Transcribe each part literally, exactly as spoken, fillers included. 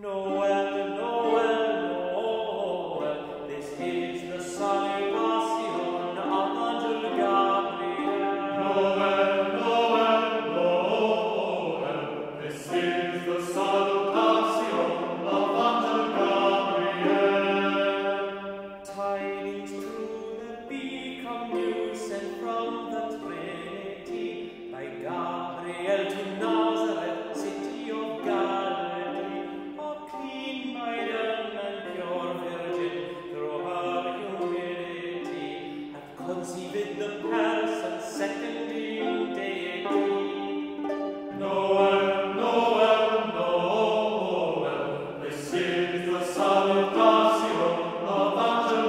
Nowell, Nowell, Nowell, this is the sunny Passion of Angel Gabriel. Nowell, Nowell, Nowell, this is the subtle Passion of Angel Gabriel. Tidings through the become news and from the Trinity by Gabriel to Nowell. Conceived the person second in deity. Nowell, Nowell, Nowell, this is the salutation of Angel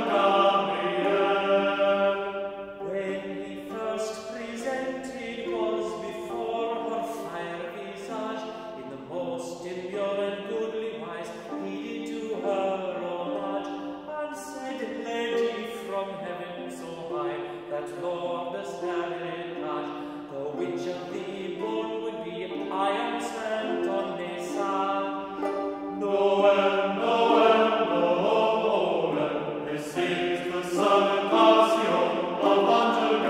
Gabriel. When he first presented was before her fair visage, in the most demure and goodly wise he did to her homage, and said, Lady from heaven so that Lord does have in heart, though which of thee born would be, I am sent on this side. Nowell, Nowell, Nowell, this is the sudden passion of Angel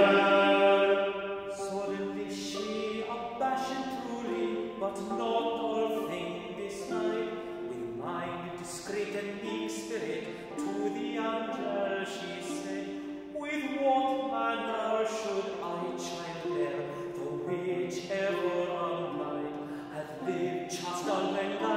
Gabriel. Suddenly she abashed truly, but not all thing this night, with mind discreet and meek spirit, to the angel she said, with what manner should I, child bear, though whichever I might, hath lived chast and